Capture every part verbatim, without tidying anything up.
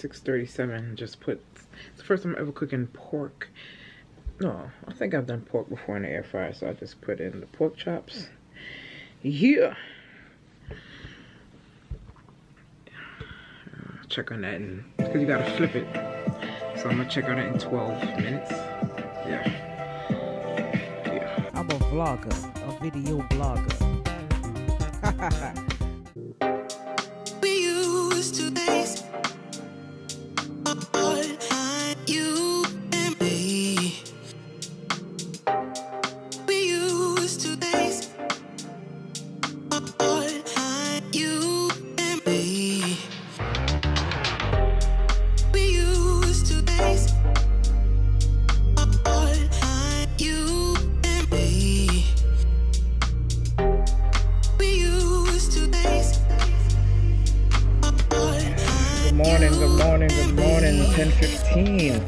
six thirty-seven. Just put, it's the first time I'm ever cooking pork. No, I think I've done pork before in the air fryer, so I just put in the pork chops. Yeah. I'll check on that, and because you gotta flip it, so I'm gonna check on it in twelve minutes. Yeah. Yeah. I'm a vlogger, a video blogger. We used to base on you.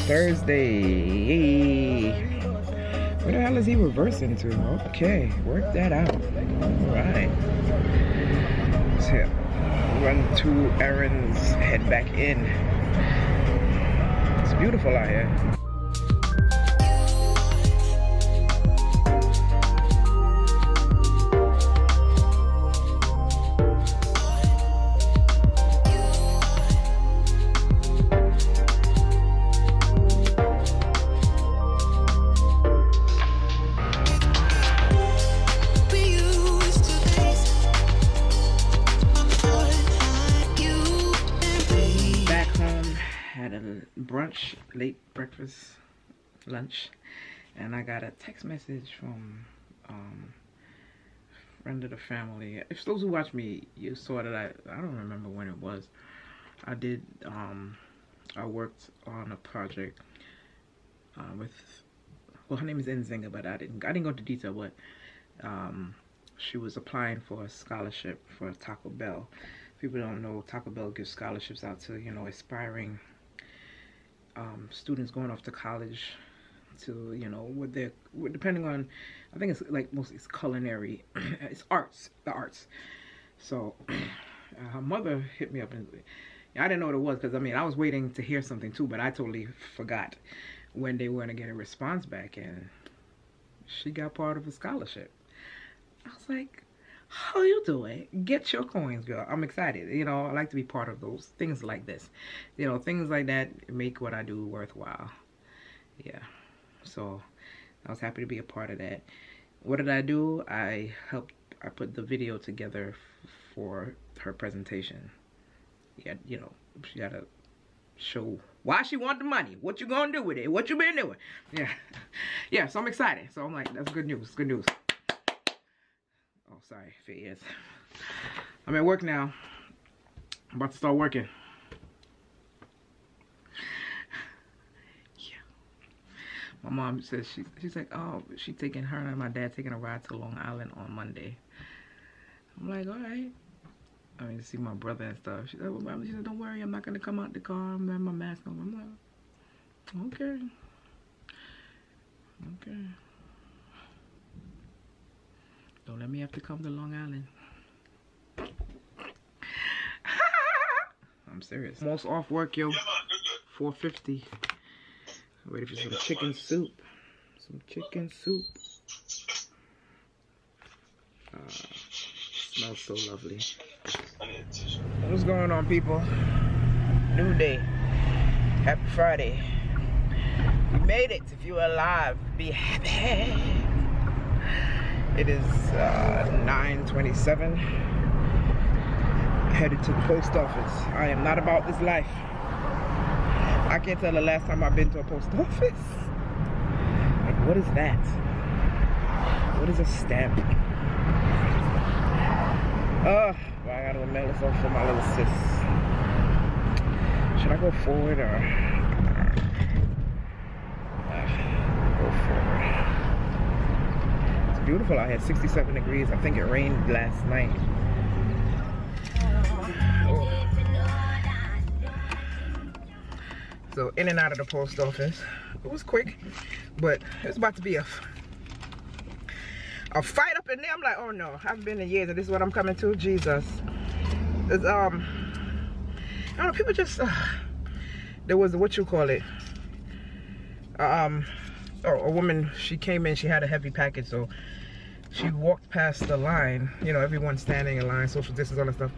Thursday. Where the hell is he reversing to? Okay, work that out. Alright. So yeah, run two errands, head back in. It's beautiful out here. Brunch, late breakfast, lunch, and I got a text message from um, a friend of the family. If those who watch me, you saw that I, I don't remember when it was. I did, um, I worked on a project uh, with, well, her name is Nzinga, but I didn't, I didn't go into detail, but um, she was applying for a scholarship for Taco Bell. People don't know, Taco Bell gives scholarships out to, you know, aspiring Um, students going off to college to, you know, with their, depending on, I think it's like mostly it's culinary, it's arts, the arts. So uh, her mother hit me up and I didn't know what it was, because I mean I was waiting to hear something too, but I totally forgot when they were going to get a response back, and she got part of a scholarship. I was like, how you doing? Get your coins, girl. I'm excited. You know, I like to be part of those things like this. You know, things like that make what I do worthwhile. Yeah. So, I was happy to be a part of that. What did I do? I helped, I put the video together for her presentation. Yeah, you know, she got to show why she want the money. What you gonna do with it? What you been doing? Yeah. Yeah, so I'm excited. So, I'm like, that's good news. Good news. Oh, sorry, if it is. I'm at work now. I'm about to start working. Yeah. My mom says, she, she's like, oh, she's taking her and my dad taking a ride to Long Island on Monday. I'm like, all right. I mean, to see my brother and stuff. She said, well, Mom, she said, don't worry, I'm not going to come out the car. I'm wearing my mask on. I'm like, okay. Okay. Don't let me have to come to Long Island. I'm serious. Almost off work, yo. four fifty. Ready for some chicken soup. Some chicken soup. Uh, smells so lovely. What's going on, people? New day. Happy Friday. You made it. If you're alive, be happy. It is uh, nine twenty-seven, headed to the post office. I am not about this life. I can't tell the last time I've been to a post office. Like, what is that? What is a stamp? Oh, well, I gotta mail this off for my little sis. Should I go forward or? Uh, go forward. Beautiful out here, sixty-seven degrees. I think it rained last night. Oh. So in and out of the post office. It was quick, but it's about to be a a fight up in there. I'm like, oh no, I've been in years, and this is what I'm coming to. Jesus, it's, um, I don't know. People just uh, there was what you call it, um, or a woman. She came in. She had a heavy package, so she walked past the line. You know, everyone standing in line, social distance, all that stuff,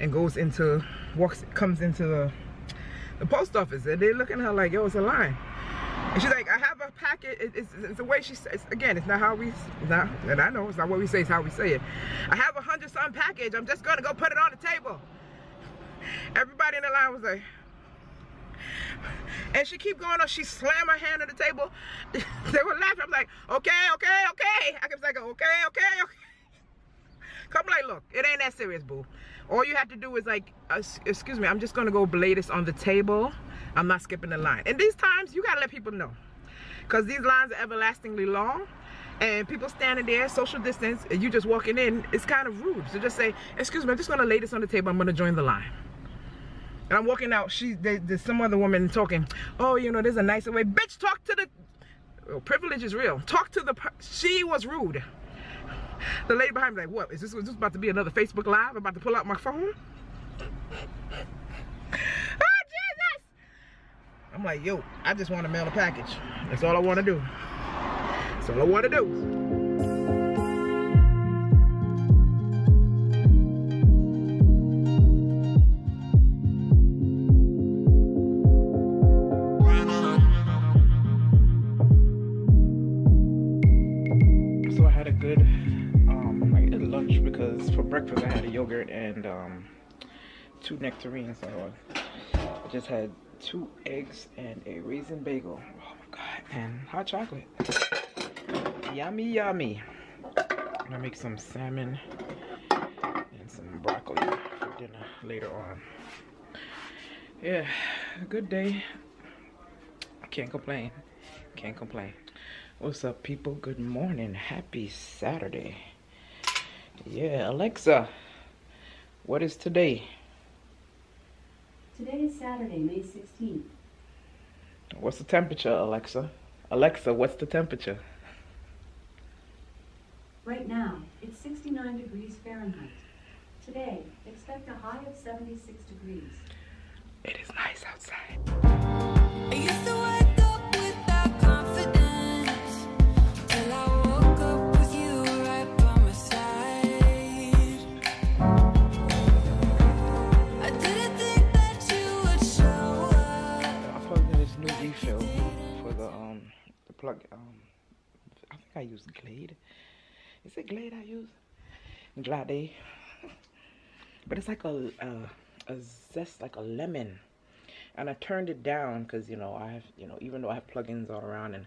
and goes into walks comes into the the post office. And they're looking at her like, yo, it's a line. And she's like, I have a packet. It, it's, it's the way she says. Again, it's not how we. It's not, and I know it's not what we say. It's how we say it. I have a hundred some package. I'm just gonna go put it on the table. Everybody in the line was like, and she keep going on. She slammed her hand on the table. They were laughing. I'm like, okay, okay, okay. I kept like, okay, okay, okay. Come like, look, it ain't that serious, boo. All you have to do is like, uh, excuse me, I'm just gonna go blade this on the table. I'm not skipping the line. And these times, you gotta let people know, cause these lines are everlastingly long, and people standing there, social distance, and you just walking in, it's kind of rude. So just say, excuse me, I'm just gonna lay this on the table. I'm gonna join the line. And I'm walking out. She, they, there's some other woman talking. Oh, you know, there's a nicer way. Bitch, talk to the. Oh, privilege is real. Talk to the. She was rude. The lady behind me, like, what? Is this, is this about to be another Facebook Live? I'm about to pull out my phone. I'm like, yo, I just want to mail a package. That's all I want to do. That's all I want to do. So I had a good, um, I did lunch because for breakfast I had a yogurt and um, two nectarines. So I just had two eggs and a raisin bagel. Oh my god, and hot chocolate. Yummy, yummy. I'm gonna make some salmon and some broccoli for dinner later on. Yeah, a good day. Can't complain. Can't complain. What's up, people? Good morning. Happy Saturday. Yeah, Alexa, what is today? Today is Saturday, May sixteenth. What's the temperature, Alexa? Alexa, what's the temperature? Right now, it's sixty-nine degrees Fahrenheit. Today, expect a high of seventy-six degrees. It is nice outside. I used to wake up without confidence till I woke up with you right by my side. I didn't think refill for the um the plug. um I think I use Glade. Is it Glade I use? Glade. But it's like a, a a zest, like a lemon, and I turned it down because you know I have you know even though I have plugins all around and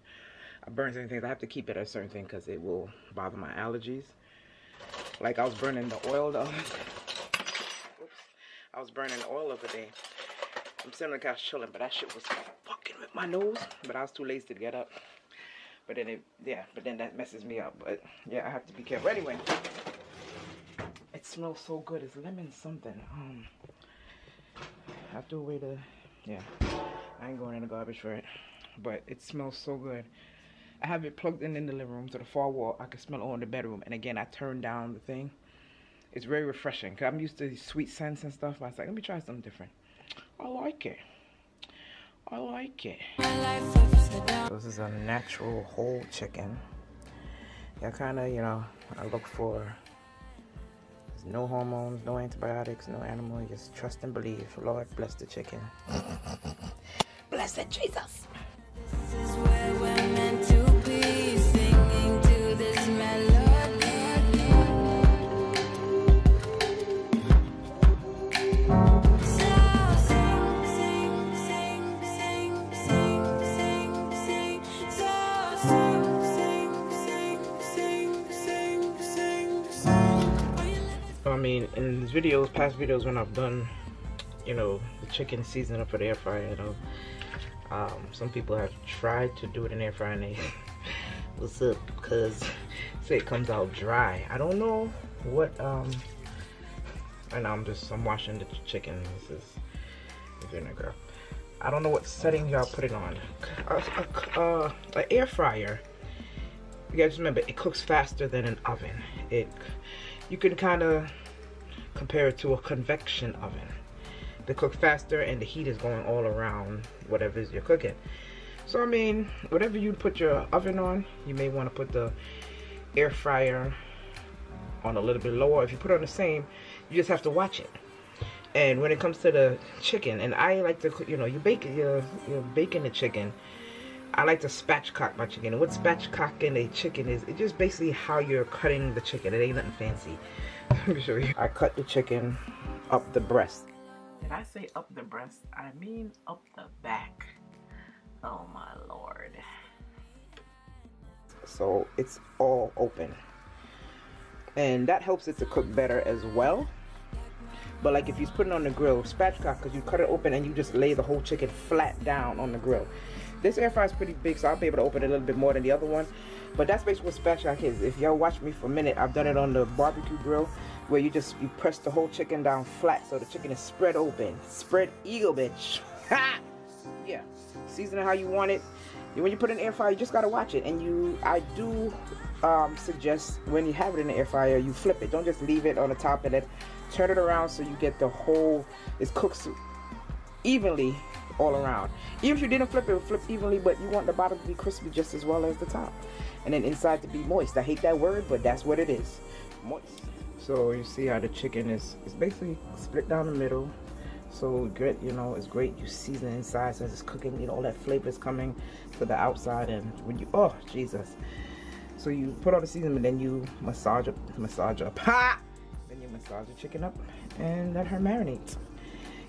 I burn certain things, I have to keep it at a certain thing because it will bother my allergies. Like I was burning the oil though. Oops. I was burning the oil over there. I'm sitting on the couch chilling, but that shit was fucking with my nose. But I was too lazy to get up. But then it, yeah, but then that messes me up. But yeah, I have to be careful. Anyway, it smells so good. It's lemon something. Um, I have to wait a, yeah. I ain't going in the garbage for it. But it smells so good. I have it plugged in in the living room to the far wall. I can smell it all in the bedroom. And again, I turned down the thing. It's very refreshing. Because I'm used to sweet scents and stuff. I was like, let me try something different. I like it. I like it. So this is a natural whole chicken. Yeah, kind of, you know, I look for there's no hormones, no antibiotics, no animal. You just trust and believe. Lord, bless the chicken. Bless it, Jesus. This is where we're meant to be, singing to this melody. I mean, in these videos, past videos, when I've done, you know, the chicken season up for the air fryer, you know, um, some people have tried to do it in air fryer and they, what's up, because say it comes out dry. I don't know what, um, and I'm just, I'm washing the chicken. This is vinegar. I don't know what setting y'all put it on. Uh, uh, uh, an air fryer, you guys remember, it cooks faster than an oven. It, you can kind of compare it to a convection oven. to cook faster, and the heat is going all around whatever it is you're cooking. So I mean, whatever you put your oven on, you may want to put the air fryer on a little bit lower. If you put it on the same, you just have to watch it. And when it comes to the chicken, and I like to, you know, you bake, you're, you're baking the chicken. I like to spatchcock my chicken. And what spatchcocking a chicken is, it's just basically how you're cutting the chicken. It ain't nothing fancy. Let me show you. I cut the chicken up the breast. Did I say up the breast? I mean up the back. Oh my Lord. So it's all open. And that helps it to cook better as well. But like if you put it on the grill, spatchcock, because you cut it open and you just lay the whole chicken flat down on the grill. This air fryer is pretty big, so I'll be able to open it a little bit more than the other one. But that's basically what spatchcock is. If y'all watch me for a minute, I've done it on the barbecue grill, where you just you press the whole chicken down flat, so the chicken is spread open, spread eagle, bitch. Ha! Yeah, season it how you want it. When you put it in the air fryer, you just gotta watch it. And you, I do um, suggest when you have it in the air fryer, you flip it. Don't just leave it on the top of it. Turn it around so you get the whole. It cooks evenly all around. Even if you didn't flip it, it would flip evenly, but you want the bottom to be crispy just as well as the top, and then inside to be moist. I hate that word, but that's what it is. Moist. So you see how the chicken is? It's basically split down the middle. So great, you know, it's great. You season the inside since it's cooking. You know, all that flavor is coming to the outside, and when you, oh Jesus! So you put all the seasoning, and then you massage up, massage up, ha! Then you massage the chicken up, and let her marinate.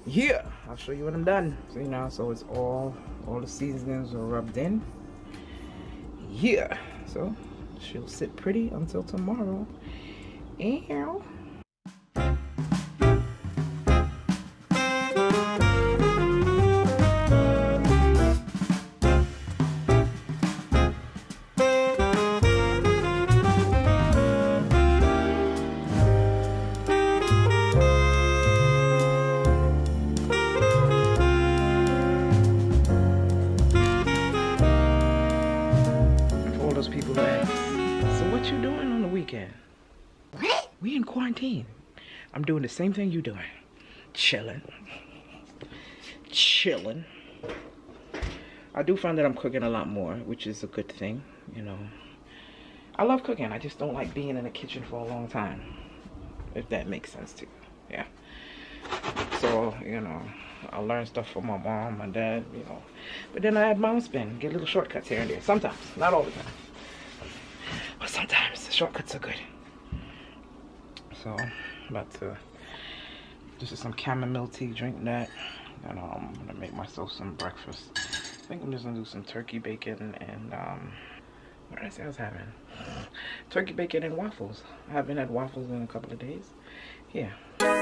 Yeah, I'll show you when I'm done. So you know, so it's all, all the seasonings are rubbed in. Yeah, so she'll sit pretty until tomorrow. Ew. I'm doing the same thing you doing. Chilling. Chilling. I do find that I'm cooking a lot more, which is a good thing, you know. I love cooking. I just don't like being in the kitchen for a long time. If that makes sense to you. Yeah. So, you know, I learned stuff from my mom, my dad, you know. But then I had my own spin. Get little shortcuts here and there. Sometimes. Not all the time. But sometimes the shortcuts are good. So I'm about to, this is some chamomile tea, drink that, and um, I'm gonna make myself some breakfast. I think I'm just gonna do some turkey bacon and um, what did I say I was having? Turkey bacon and waffles. I haven't had waffles in a couple of days. Yeah.